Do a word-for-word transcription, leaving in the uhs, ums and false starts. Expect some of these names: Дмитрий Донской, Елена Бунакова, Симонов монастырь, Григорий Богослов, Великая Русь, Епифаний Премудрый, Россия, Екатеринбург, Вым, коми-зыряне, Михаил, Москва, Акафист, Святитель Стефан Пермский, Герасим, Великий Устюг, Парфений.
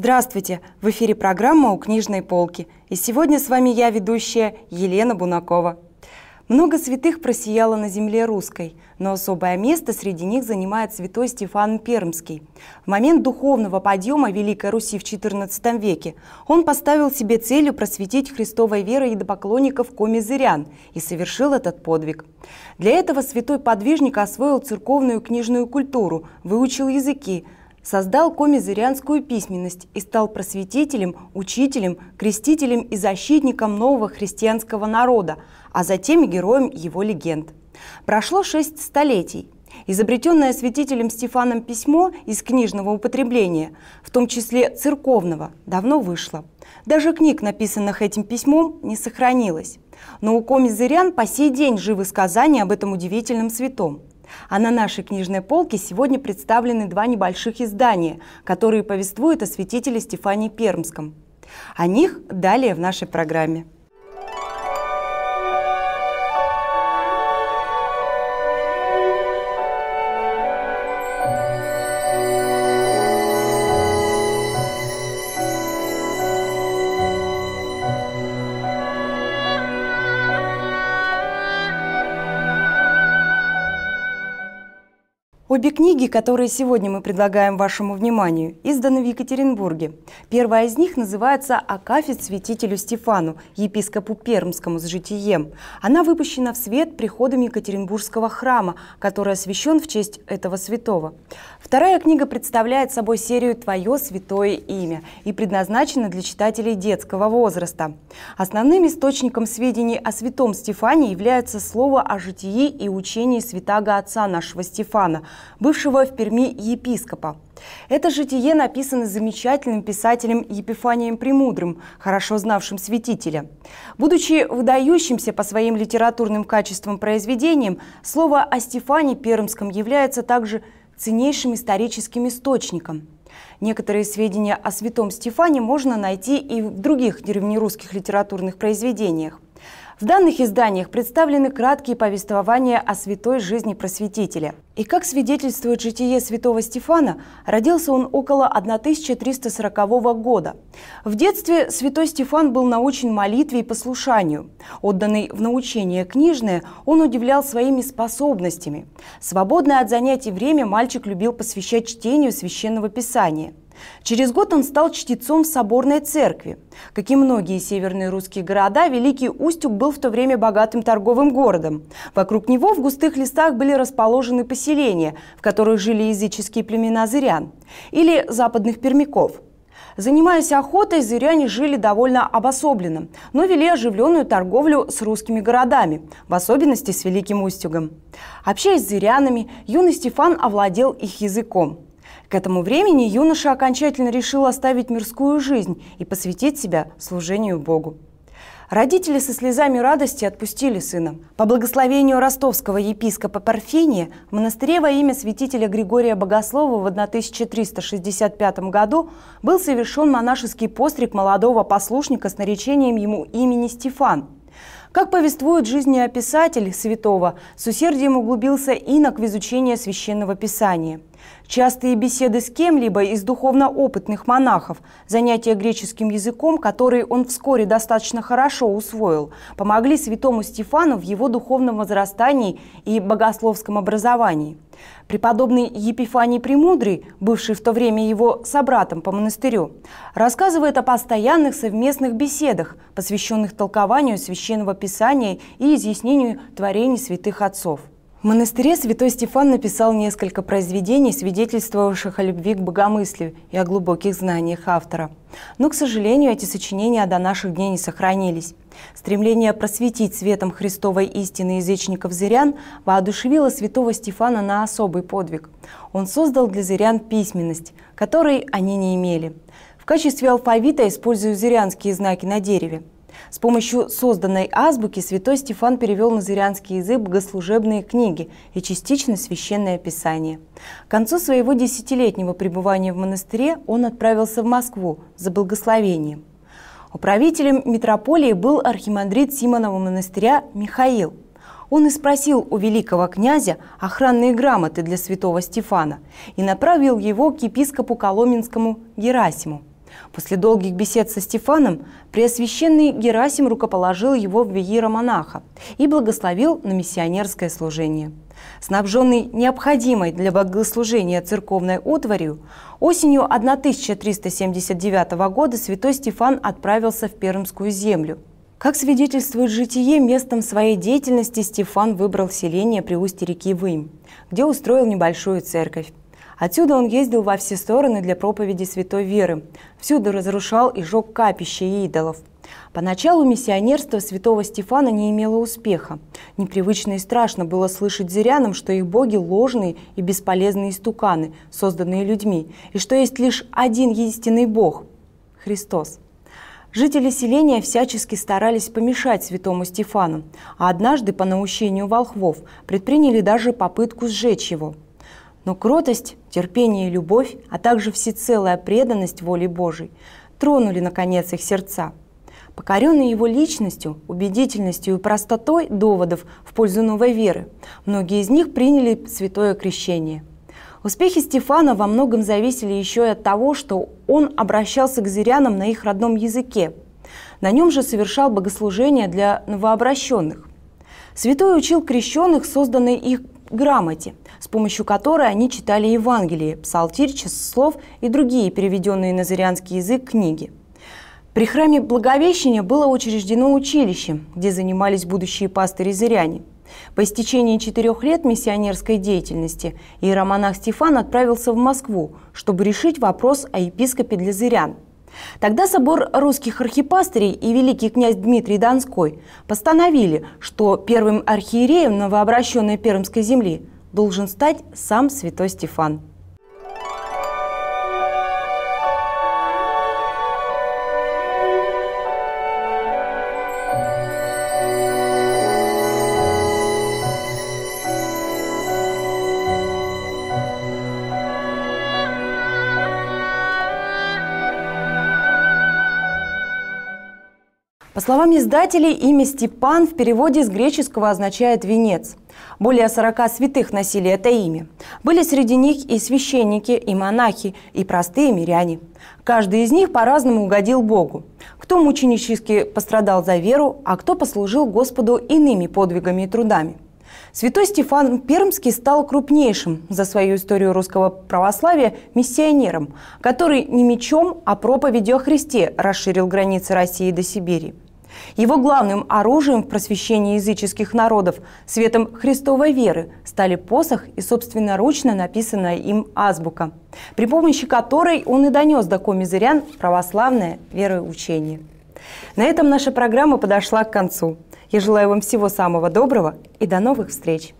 Здравствуйте! В эфире программа «У книжной полки». И сегодня с вами я, ведущая Елена Бунакова. Много святых просияло на земле русской, но особое место среди них занимает святой Стефан Пермский. В момент духовного подъема Великой Руси в четырнадцатом веке он поставил себе целью просветить христовой верой идолопоклонников коми-зырян и совершил этот подвиг. Для этого святой подвижник освоил церковную книжную культуру, выучил языки, создал коми-зырянскую письменность и стал просветителем, учителем, крестителем и защитником нового христианского народа, а затем и героем его легенд. Прошло шесть столетий. Изобретенное святителем Стефаном письмо из книжного употребления, в том числе церковного, давно вышло. Даже книг, написанных этим письмом, не сохранилось. Но у коми-зырян по сей день живы сказания об этом удивительном святом. А на нашей книжной полке сегодня представлены два небольших издания, которые повествуют о святителе Стефане Пермском. О них далее в нашей программе. Обе книги, которые сегодня мы предлагаем вашему вниманию, изданы в Екатеринбурге. Первая из них называется «Акафист святителю Стефану, епископу Пермскому с житием». Она выпущена в свет приходом Екатеринбургского храма, который освящен в честь этого святого. Вторая книга представляет собой серию «Твое святое имя» и предназначена для читателей детского возраста. Основным источником сведений о святом Стефане является слово о житии и учении святаго отца нашего Стефана, бывшего в Перми епископа. Это житие написано замечательным писателем Епифанием Премудрым, хорошо знавшим святителя. Будучи выдающимся по своим литературным качествам произведениям, слово о Стефане Пермском является также ценнейшим историческим источником. Некоторые сведения о святом Стефане можно найти и в других древнерусских литературных произведениях. В данных изданиях представлены краткие повествования о святой жизни просветителя. И как свидетельствует житие святого Стефана, родился он около тысяча триста сорокового года. В детстве святой Стефан был научен молитве и послушанию. Отданный в научение книжное, он удивлял своими способностями. Свободное от занятий время мальчик любил посвящать чтению священного писания. Через год он стал чтецом в соборной церкви. Как и многие северные русские города, Великий Устюг был в то время богатым торговым городом. Вокруг него в густых лесах были расположены поселения, в которых жили языческие племена зырян или западных пермяков. Занимаясь охотой, зыряне жили довольно обособленно, но вели оживленную торговлю с русскими городами, в особенности с Великим Устюгом. Общаясь с зырянами, юный Стефан овладел их языком. К этому времени юноша окончательно решил оставить мирскую жизнь и посвятить себя служению Богу. Родители со слезами радости отпустили сына. По благословению ростовского епископа Парфения в монастыре во имя святителя Григория Богослова в тысяча триста шестьдесят пятом году был совершен монашеский постриг молодого послушника с наречением ему имени Стефан. Как повествует жизнеописатель святого, с усердием углубился инок в изучение священного писания. Частые беседы с кем-либо из духовно опытных монахов, занятия греческим языком, который он вскоре достаточно хорошо усвоил, помогли святому Стефану в его духовном возрастании и богословском образовании. Преподобный Епифаний Премудрый, бывший в то время его собратом по монастырю, рассказывает о постоянных совместных беседах, посвященных толкованию священного писания и изъяснению творений святых отцов. В монастыре святой Стефан написал несколько произведений, свидетельствовавших о любви к богомыслию и о глубоких знаниях автора. Но, к сожалению, эти сочинения до наших дней не сохранились. Стремление просветить светом Христовой истины язычников зырян воодушевило святого Стефана на особый подвиг. Он создал для зырян письменность, которой они не имели. В качестве алфавита используя зырянские знаки на дереве. С помощью созданной азбуки святой Стефан перевел на зырянский язык богослужебные книги и частично священное писание. К концу своего десятилетнего пребывания в монастыре он отправился в Москву за благословением. Управителем митрополии был архимандрит Симонова монастыря Михаил. Он и спросил у великого князя охранные грамоты для святого Стефана и направил его к епископу Коломенскому Герасиму. После долгих бесед со Стефаном преосвященный Герасим рукоположил его в виеромонаха и благословил на миссионерское служение. Снабженный необходимой для богослужения церковной утварью, осенью тысяча триста семьдесят девятого года святой Стефан отправился в Пермскую землю. Как свидетельствует житие, местом своей деятельности Стефан выбрал селение при устье реки Вым, где устроил небольшую церковь. Отсюда он ездил во все стороны для проповеди святой веры, всюду разрушал и жег капища и идолов. Поначалу миссионерство святого Стефана не имело успеха. Непривычно и страшно было слышать зырянам, что их боги – ложные и бесполезные истуканы, созданные людьми, и что есть лишь один единственный бог – Христос. Жители селения всячески старались помешать святому Стефану, а однажды по наущению волхвов предприняли даже попытку сжечь его. Но кротость, терпение и любовь, а также всецелая преданность воле Божией тронули, наконец, их сердца. Покоренные его личностью, убедительностью и простотой доводов в пользу новой веры, многие из них приняли святое крещение. Успехи Стефана во многом зависели еще и от того, что он обращался к зырянам на их родном языке. На нем же совершал богослужения для новообращенных. Святой учил крещенных созданной их грамоте, с помощью которой они читали Евангелие, псалтирь, часослов и другие переведенные на зырянский язык книги. При храме Благовещения было учреждено училище, где занимались будущие пастыри-зыряне. По истечении четырех лет миссионерской деятельности иеромонах Стефан отправился в Москву, чтобы решить вопрос о епископе для зырян. Тогда собор русских архипастырей и великий князь Дмитрий Донской постановили, что первым архиереем новообращенной Пермской земли должен стать сам святой Стефан. По словам издателей, имя Степан в переводе с греческого означает «венец». Более сорока святых носили это имя. Были среди них и священники, и монахи, и простые миряне. Каждый из них по-разному угодил Богу. Кто мученически пострадал за веру, а кто послужил Господу иными подвигами и трудами. Святой Стефан Пермский стал крупнейшим за свою историю русского православия миссионером, который не мечом, а проповедью о Христе расширил границы России до Сибири. Его главным оружием в просвещении языческих народов, светом христовой веры, стали посох и собственноручно написанная им азбука, при помощи которой он и донес до коми-зырян православное вероучение. На этом наша программа подошла к концу. Я желаю вам всего самого доброго и до новых встреч!